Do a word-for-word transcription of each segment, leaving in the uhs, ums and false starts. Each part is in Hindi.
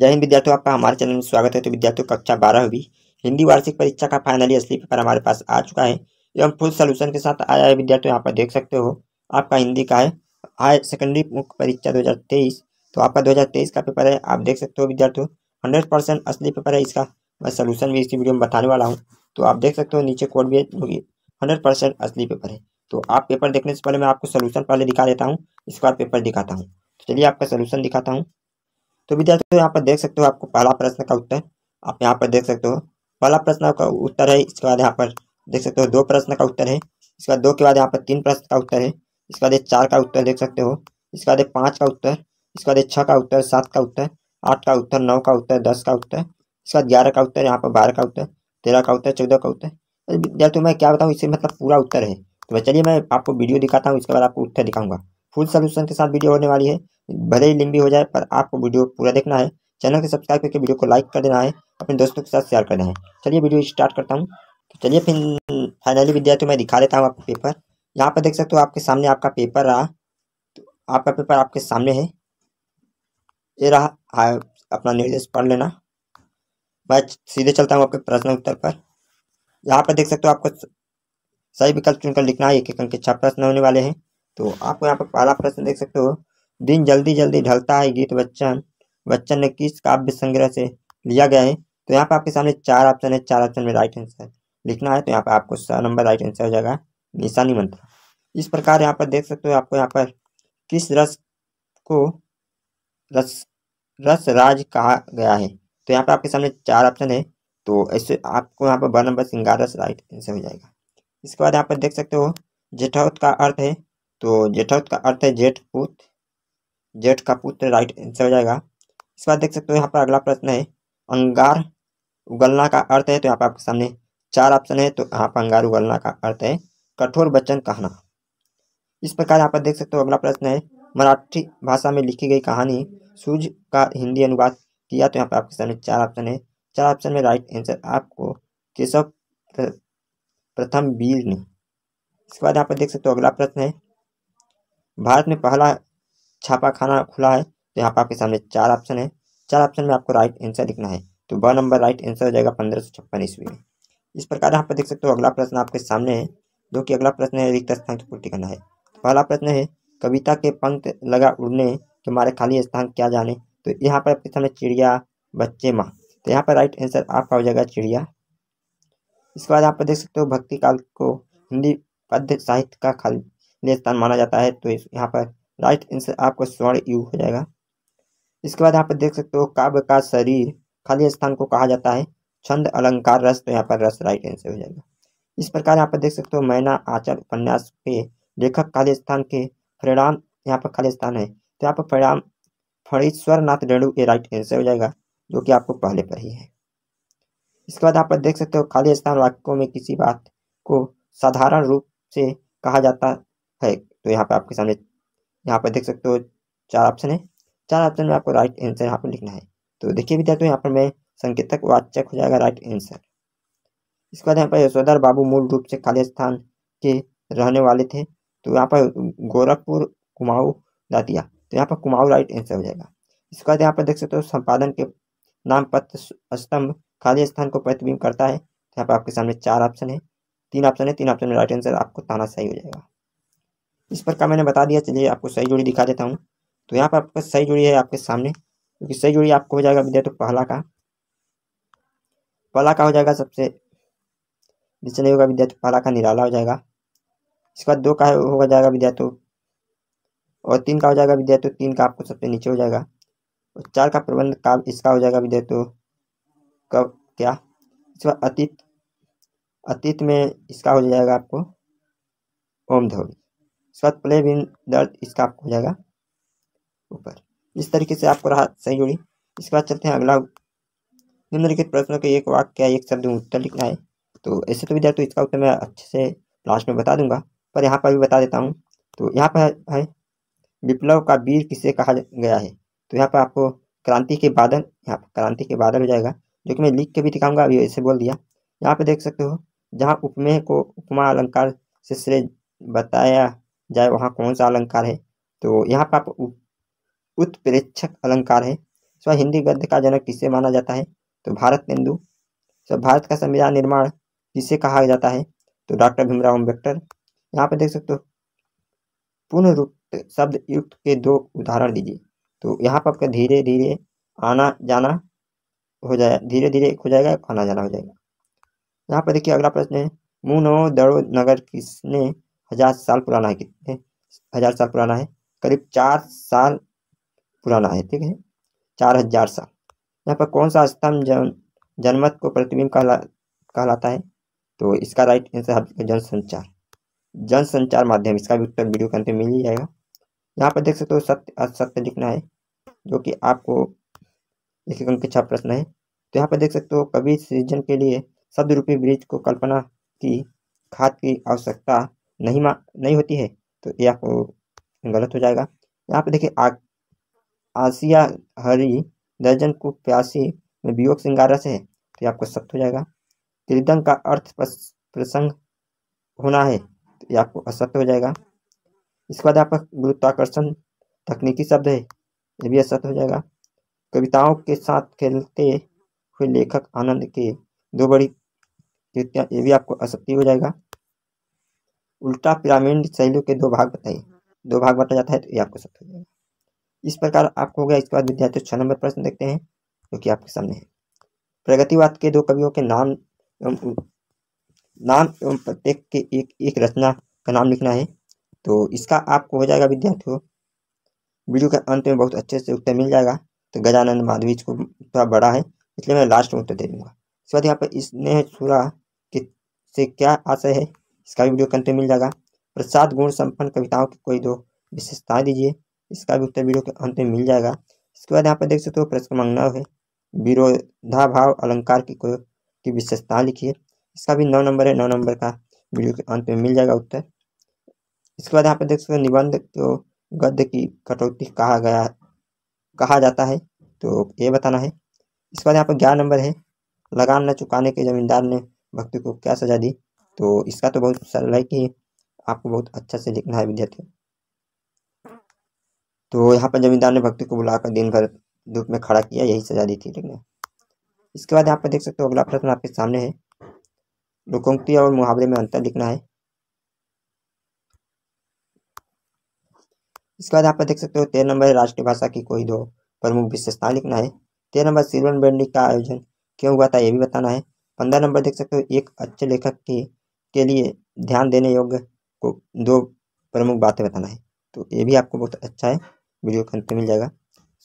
जय हिंद विद्यार्थियों, आपका हमारे चैनल में स्वागत है। तो विद्यार्थियों, कक्षा बारहवीं हिंदी वार्षिक परीक्षा का फाइनली असली पेपर हमारे पास आ चुका है एवं फुल सोल्यूशन के साथ आया है। विद्यार्थियों, यहाँ पर देख सकते हो आपका हिंदी का है हायर सेकेंडरी मुख्य परीक्षा दो हज़ार तेईस। तो आपका दो हज़ार तेईस का पेपर है, आप देख सकते हो विद्यार्थियों हंड्रेड परसेंट असली पेपर है। इसका मैं सोल्यूशन भी इसी वीडियो में बताने वाला हूँ। तो आप देख सकते हो नीचे कोड भी है, हंड्रेड परसेंट असली पेपर है। तो आप पेपर देखने से पहले मैं आपको सोल्यूशन पहले दिखा देता हूँ, इसके बाद पेपर दिखाता हूँ। चलिए आपका सोल्यूशन दिखाता हूँ। तो विद्यार्थियों, यहाँ पर देख सकते हो आपको पहला प्रश्न का उत्तर आप यहाँ पर देख सकते हो पहला प्रश्न का उत्तर है। इसके बाद यहाँ पर देख सकते हो दो प्रश्न का उत्तर है। इसके बाद दो के बाद यहाँ पर तीन प्रश्न का उत्तर है। इसके बाद चार का उत्तर देख सकते हो। इसके बाद पाँच का उत्तर, इसके बाद छः का उत्तर, सात का उत्तर, आठ का उत्तर, नौ का उत्तर, दस का उत्तर, इसके बाद ग्यारह का उत्तर, यहाँ पर बारह का उत्तर, तेरह का उत्तर, चौदह का उत्तर। विद्यार्थियों मैं क्या बताऊँ, इससे मतलब पूरा उत्तर है। तो चलिए मैं आपको वीडियो दिखाता हूँ, इसके बाद आपको उत्तर दिखाऊंगा। फुल सोल्यूशन के साथ वीडियो होने वाली है, भले ही लंबी हो जाए पर आपको वीडियो पूरा देखना है। चैनल को सब्सक्राइब करके वीडियो को लाइक कर देना है, अपने दोस्तों के साथ शेयर करना है। चलिए वीडियो स्टार्ट करता हूँ। तो चलिए फिर फाइनली विद्यार्थियों मैं दिखा देता हूँ आपको पेपर। यहाँ पर देख सकते हो आपके सामने आपका पेपर रहा। तो आपका पेपर आपके सामने है, ये रहा। हाँ, अपना निर्देश पढ़ लेना। मैं सीधे चलता हूँ आपके प्रश्न उत्तर पर। यहाँ पर देख सकते हो आपको सही विकल्प चुनकर लिखना है। एक एक अंक के छह प्रश्न होने वाले हैं। तो आपको यहाँ पर पहला प्रश्न देख सकते हो, दिन जल्दी जल्दी ढलता है गीत बच्चन बच्चन ने किस काव्य संग्रह से लिया गया है। तो यहाँ पर आपके सामने चार ऑप्शन है, चार ऑप्शन में राइट आंसर लिखना है। तो यहाँ पर आपको छह नंबर राइट आंसर हो जाएगा निशानी मंत्र। इस प्रकार यहाँ पर देख सकते हो आपको यहाँ पर किस रस को रस रस राज कहा गया है। तो यहाँ पर आपके सामने चार ऑप्शन है। तो ऐसे आपको यहाँ पर वन नंबर श्रृंगार रस राइट आंसर हो जाएगा। इसके बाद यहाँ पर देख सकते हो जेठौत का अर्थ है। तो जेठौत का अर्थ है जेठ पुत्र, जेठ का पुत्र राइट आंसर हो जाएगा। इसके बाद देख सकते हो यहाँ पर अगला प्रश्न है अंगार उगलना का अर्थ है। तो यहाँ पर आपके सामने चार ऑप्शन है। तो यहाँ पर अंगार उगलना का अर्थ है कठोर वचन कहना। इस प्रकार यहाँ पर देख सकते हो अगला प्रश्न है मराठी भाषा में लिखी गई कहानी सूझ का हिंदी अनुवाद किया। तो यहाँ पर आपके सामने चार ऑप्शन है, चार ऑप्शन में राइट आंसर आपको केशव प्रथम वीर ने। इसके बाद यहाँ पर देख सकते हो अगला प्रश्न है भारत में पहला छापा खाना खुला है। तो यहाँ पर आपके सामने चार ऑप्शन है, चार ऑप्शन में आपको राइट आंसर लिखना है। तो ब नंबर राइट आंसर हो जाएगा पंद्रह सौ छप्पन ईस्वी में। इस प्रकार यहाँ पर देख सकते हो अगला प्रश्न आपके सामने है, जो कि अगला प्रश्न है रिक्त स्थान की पूर्ति करना है। तो पहला प्रश्न है कविता के पंख लगा उड़ने के मारे खाली स्थान क्या जाने। तो यहाँ पर आपके सामने चिड़िया बच्चे माँ। तो यहाँ पर राइट आंसर आपका हो जाएगा चिड़िया। इसके बाद यहाँ पर देख सकते हो भक्ति काल को हिंदी पद्य साहित्य का खाली स्थान माना जाता है। तो यहाँ पर राइट आंसर आपको स्वर्ण युग हो जाएगा। इसके बाद यहाँ पर देख सकते हो काव्य का शरीर खाली स्थान को कहा जाता है छंद अलंकार रस। तो यहाँ पर रस राइट आंसर हो जाएगा। इस प्रकार यहाँ पर देख सकते हो मैना आंचल उपन्यास के लेखक खाली स्थान के फरीराम। यहाँ पर खाली स्थान है तो यहाँ पर फरीराम फणीश्वरनाथ रेणु ये राइट आंसर हो जाएगा, जो कि आपको पहले पर ही है। इसके बाद यहाँ पर देख सकते हो खाली स्थान वाक्यों में किसी बात को साधारण रूप से कहा जाता है। तो यहाँ पर आपके सामने यहाँ पर देख सकते हो चार ऑप्शन है, चार ऑप्शन में आपको राइट आंसर यहाँ पर लिखना है। तो देखिए विद्यार्थियों यहाँ पर मैं संकेतक वाचक हो जाएगा राइट आंसर। इसके बाद यहाँ पर यशोधर बाबू मूल रूप से खाली स्थान के रहने वाले थे। तो यहाँ पर गोरखपुर कुमाऊं दातिया। तो यहाँ पर कुमाऊं राइट आंसर हो जाएगा। इसके बाद यहाँ पर देख सकते हो संपादन के नाम पत्र स्तंभ खाली स्थान को प्रतिबिंब करता है। तो यहाँ पर आपके सामने चार ऑप्शन है, तीन ऑप्शन है, तीन ऑप्शन में राइट आंसर आपको तानाशाही हो जाएगा। इस प्रकार मैंने बता दिया। चलिए आपको सही जोड़ी दिखा देता हूँ। तो यहाँ पर आपका सही जोड़ी है आपके सामने, क्योंकि सही जोड़ी आपको हो जाएगा विद्यार्थियों पहला का पहला का हो जाएगा सबसे नीचे नहीं होगा विद्यार्थियों पहला का निराला हो जाएगा। इसके बाद दो का हो जाएगा विद्यार्थियों और तीन का हो जाएगा विद्यार्थियों, तीन का आपको सबसे नीचे हो जाएगा। और चार का प्रबंध काव्य इसका हो जाएगा विद्यार्थियों कब क्या। इसके बाद अतीत अतीत में इसका हो जाएगा आपको ओम धौरी। इसके बाद प्ले बिन दर्द इसका आपको हो जाएगा ऊपर। इस तरीके से आपको रहा सही जोड़ी। इसके बाद चलते हैं अगला निम्नलिखित प्रश्नों के एक वाक्य या एक शब्द में उत्तर लिखना है। तो ऐसे तो विद्यार्थी इसका उत्तर मैं अच्छे से लास्ट में बता दूंगा, पर यहाँ पर भी बता देता हूँ। तो यहाँ पर है विप्लव का वीर किसे कहा गया है। तो यहाँ पर आपको क्रांति के बादल, यहाँ पर क्रांति के बादल हो जाएगा, जो कि मैं लिख के भी दिखाऊंगा, अभी ऐसे बोल दिया। यहाँ पर देख सकते हो जहाँ उपमेय को उपमा अलंकार से श्रेय बताया जाए वहाँ कौन सा अलंकार है। तो यहाँ पर आप उत्प्रेक्षक अलंकार है। इसमें हिंदी गद्य का जनक किसे माना जाता है? तो भारत बंधु। इसमें भारत का संविधान निर्माण किसे कहा जाता है? तो डॉक्टर भीमराव अम्बेडकर। यहाँ पर देख सकते हो पूर्ण रूप शब्द युक्त के दो उदाहरण दीजिए। तो यहाँ पर आपका धीरे धीरे आना जाना हो जाए, धीरे धीरे हो जाएगा, आना जाना हो जाएगा। यहाँ पर देखिए अगला प्रश्न है मुनो दड़ो नगर किसने हजार साल पुराना है? कितने हजार साल पुराना है? करीब चार साल पुराना है, ठीक है, चार हजार साल। यहाँ पर कौन सा स्तंभ जन जनमत को प्रतिबिंब कहला कहलाता है? तो इसका राइट आंसर है जनसंचार, जनसंचार माध्यम। इसका भी उत्तर वीडियो के अंत में मिल ही जाएगा। यहाँ पर देख सकते हो सत्य असत्य लिखना है, जो कि आपको एक अंक का प्रश्न है। तो यहाँ पर देख सकते हो कवि सृजन के लिए शब्द रूपी ब्रिज को कल्पना की खाद की आवश्यकता नहीं मा नहीं होती है, तो यह आपको गलत हो जाएगा। यहाँ पर देखिए आ आसिया हरी दर्जन को प्यासी में वियोग सिंगारा से है, तो ये आपको सत्य हो जाएगा। त्रिदंग का अर्थ प्रसंग होना है, तो ये आपको असत्य हो जाएगा। इसके बाद आपका गुरुत्वाकर्षण तकनीकी शब्द है, ये भी असत्य हो जाएगा। कविताओं के साथ खेलते हुए लेखक आनंद के दो बड़ी कृतियाँ, ये भी आपको असत्य हो जाएगा। उल्टा पिरामिड शैलियों के दो भाग बताइए, दो भाग बांटा जाता है, तो ये आपको सत्य हो जाएगा। इस प्रकार आपको हो गया। इसके बाद विद्यार्थियों छः नंबर प्रश्न देखते हैं जो कि आपके सामने है। प्रगतिवाद के दो कवियों के नाम एवं नाम एवं प्रत्येक के एक एक रचना का नाम लिखना है, तो इसका आपको हो जाएगा विद्यार्थियों वीडियो के अंत में बहुत अच्छे से उत्तर मिल जाएगा। तो गजानंद माधवीज को थोड़ा बड़ा है इसलिए मैं लास्ट में उत्तर दे दूंगा। इसके बाद यहाँ पर इसने छुरा के से क्या आशय है, इसका भी वीडियो के अंत में मिल जाएगा। प्रसाद गुण संपन्न कविताओं की कोई दो विशेषताएं दीजिए, इसका भी उत्तर वीडियो के अंत में मिल जाएगा। इसके बाद यहाँ पर देख सकते हो प्रश्न मांगना है विरोधाभाव अलंकार की कोई की विशेषताएं लिखिए, इसका भी नौ नंबर है, नौ नंबर का वीडियो के अंत में मिल जाएगा उत्तर। इसके बाद यहाँ पर देख सकते हो निबंध को गद्य की कटौती कहा गया कहा जाता है, तो ये बताना है। इसके बाद यहाँ पर ग्यारह नंबर है लगान न चुकाने के जमींदार ने भक्ति को क्या सजा दी, तो इसका तो बहुत सरल है कि आपको बहुत अच्छा से लिखना है विद्यार्थियों। तो यहाँ पर जमींदार ने भक्ति को बुलाकर दिन भर धूप में खड़ा किया, यही सजा दी थी लिखना। इसके बाद यहाँ पर देख सकते हो अगला प्रश्न आपके सामने है लोकोक्ति और मुहावरे में अंतर लिखना है। इसके बाद यहाँ पर देख सकते हो तेरह नंबर राष्ट्रीय भाषा की कोई दो प्रमुख विशेषताएं लिखना है। तेरह नंबर सिल्वन बैंडी का आयोजन क्यों हुआ था, ये भी बताना है। पंद्रह नंबर देख सकते हो एक अच्छे लेखक के के लिए ध्यान देने योग्य को दो प्रमुख बातें बताना है, तो ये भी आपको बहुत अच्छा है वीडियो के अंत में मिल जाएगा।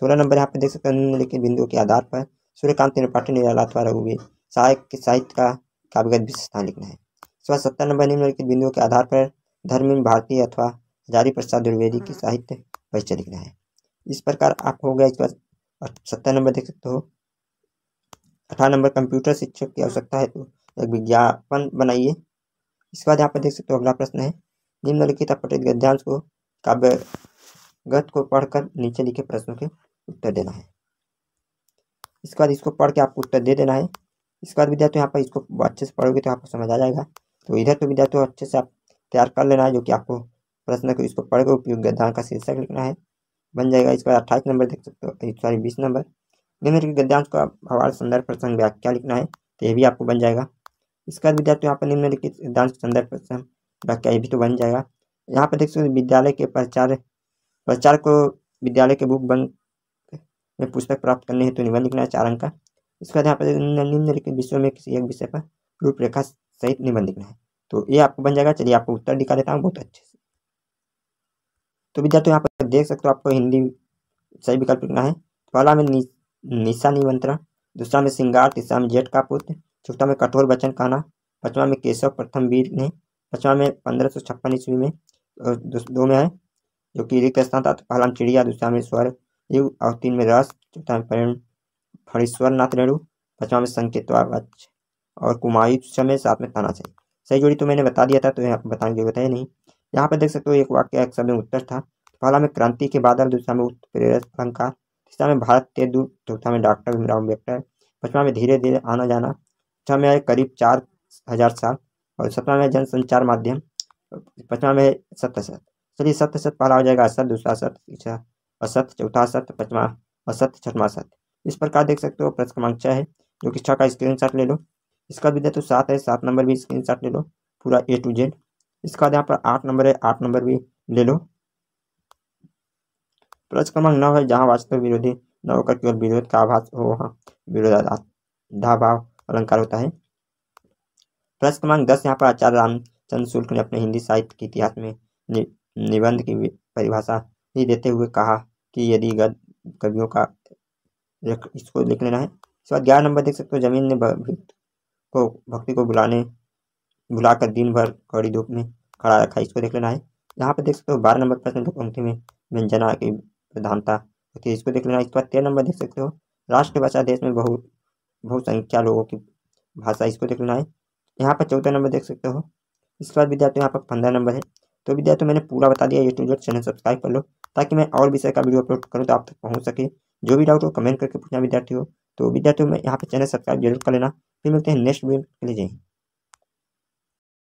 सोलह नंबर यहाँ पर देख सकते हो निम्नलिखित बिंदुओं के आधार पर सूर्यकांत त्रिपाठी निराला अथवा रघुवीर सहायक के साहित्य का काव्यगत विशेषताएं लिखना है। इसके बाद सत्तर नंबर निम्नलिखित बिंदुओं के आधार पर धर्महीन भारतीय अथवा हजारी प्रसाद द्विवेदी की साहित्य परिचय लिखना है। इस प्रकार आपको हो गया। इसके बाद सत्तर नंबर देख सकते हो अठारह नंबर कंप्यूटर शिक्षक की आवश्यकता है, तो एक विज्ञापन बनाइए। इसके बाद यहाँ पर देख सकते हो अगला प्रश्न है निम्नलिखित अपठित गद्यांश को काव्यगत को पढ़कर नीचे लिखे प्रश्नों के उत्तर देना है। इसके बाद इसको पढ़ के आपको उत्तर दे देना है। इसके बाद विद्यार्थी यहाँ पर इसको अच्छे से पढ़ोगे तो आपको समझ आ जाएगा। तो इधर तो विद्यार्थियों अच्छे से आप तैयार कर लेना है, जो कि आपको प्रश्न को इसको पढ़कर उपयुक्त गद्यांश का शीर्षक लिखना है, बन जाएगा। इसके बाद अट्ठाईस नंबर देख सकते हो सॉरी बीस नंबर निम्नलिखित गद्यांश का हवाला संदर्भ प्रसंग व्याख्या लिखना है, तो ये भी आपको बन जाएगा। इसके बाद विद्यार्थियों यहाँ पर निम्नलिखित गद्यांश संदर्भ प्रसंग व्याख्या, ये भी तो बन जाएगा। यहाँ पर देख सकते हो विद्यालय के प्रचार प्रचार को विद्यालय के बुक बंक में पुस्तक प्राप्त करने हेतु निबंध लिखना है, चार अंक का। इसके बाद यहाँ पर निम्नलिखित विषयों में किसी एक विषय पर रूपरेखा सहित निबंध लिखना है, तो ये आपको बन जाएगा। चलिए आपको उत्तर दिखा देता हूँ बहुत अच्छे से। तो विद्यार्थियों यहाँ पर देख सकते हो आपको हिंदी सही विकल्प लिखना है। पहला में नि, निशा निमंत्रण, दूसरा में श्रृंगार, तीसरा में जेठ का पुत्र, चौथा में कठोर वचन कहना, पाँचवा में केशव प्रथम वीर ने, पाँचवा में पंद्रह सौ छप्पन ईस्वी में, और दो में है जो कि रिक्त स्थान था, तो पहला में चिड़िया, दूसरा में स्वर युग, और तीन में रस, चौथा में प्रेम फणीश्वर नाथ रेणु, पाँचवा में संकेतवाच और कुमायुष में, साथ में तानाशाही। सही जोड़ी तो मैंने बता दिया था, तो यहाँ पर बताने की जरूरत है नहीं। यहाँ पर देख सकते हो एक वाक्य एक शब्द में उत्तर था। पहला में क्रांति के बादल, दूसरा में उत्प्रेरक अलंकार, तीसरा में भारत के दूर, चौथा में डॉक्टर भीमराव अम्बेडकर, पाँचवा में धीरे धीरे आना जाना, छठा में करीब चार हजार साल, और सतवा में जनसंचार माध्यम, पाँचवा में सत्य सत्य। चलिए सत्य सत्य पहला हो जाएगा असत, दूसरा सत्य, तीसरा असत, चौथा सत्य, पाँचवा असत, छठवा सत्य। इस प्रकार देख सकते हो। प्रश्न क्रमांक छः है जो कि छः का स्क्रीनशॉट ले लो। इसका विद्यार्थियों सात है, सात नंबर भी स्क्रीनशॉट ले लो पूरा ए टू जेड। इसका यहाँ पर आठ नंबर है, आठ नंबर भी ले लो। प्रश्न क्रमांक नौ है जहाँ वास्तव विरोधी न होकर केवल विरोध का आभास हो वहाँ विरोधाभाव अलंकार होता है। प्रश्न क्रमांक दस यहाँ पर आचार्य रामचंद्र शुक्ल ने अपने हिंदी साहित्य के इतिहास में नि, निबंध की परिभाषा ही देते हुए कहा कि यदि गद्य कवियों का इसको लिख लेना है। इसके बाद ग्यारह नंबर देख सकते हो, जमीन ने भक्त को भक्ति को बुलाने बुलाकर दिन भर कड़ी धूप में खड़ा रखा, इसको देख लेना है। यहाँ पर देख सकते हो बारह नंबर प्रश्न पंक्ति में व्यंजना की प्रधानता होती है, इसको देख लेना है। इसके बाद तेरह नंबर देख सकते हो राष्ट्रभाषा देश में बहु बहुसंख्या लोगों की भाषा, इसको देख लेना है। यहाँ पर चौदह नंबर देख सकते हो। इसके बाद विद्यार्थियों यहाँ पर पंद्रह नंबर है। तो विद्यार्थियों मैंने पूरा बता दिया, यूट्यूब चैनल सब्सक्राइब कर लो ताकि मैं और विषय का वीडियो अपलोड करूँ तो आप तक पहुँच सके। जो भी डाउट हो कमेंट करके पूछना विद्यार्थी हो। तो विद्यार्थियों में यहाँ पर चैनल सब्सक्राइब जरूर कर लेना। फिर मिलते हैं नेक्स्ट वीडियो के लिए।